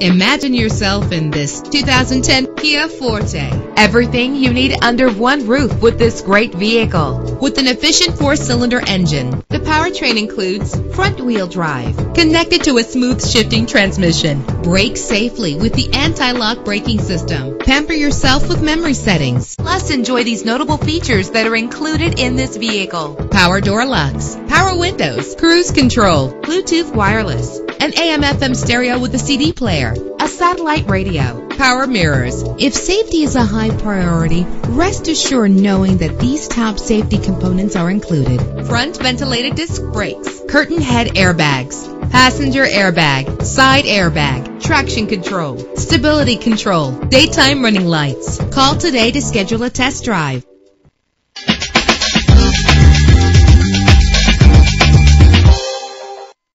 Imagine yourself in this 2010 Kia Forte. Everything you need under one roof with this great vehicle. With an efficient four-cylinder engine, the powertrain includes front-wheel drive connected to a smooth shifting transmission. Brake safely with the anti-lock braking system. Pamper yourself with memory settings. Plus, enjoy these notable features that are included in this vehicle: power door locks, power windows, cruise control, Bluetooth wireless, an AM/FM stereo with a CD player, a satellite radio, power mirrors. If safety is a high priority, rest assured knowing that these top safety components are included: front ventilated disc brakes, curtain head airbags, passenger airbag, side airbag, traction control, stability control, daytime running lights. Call today to schedule a test drive.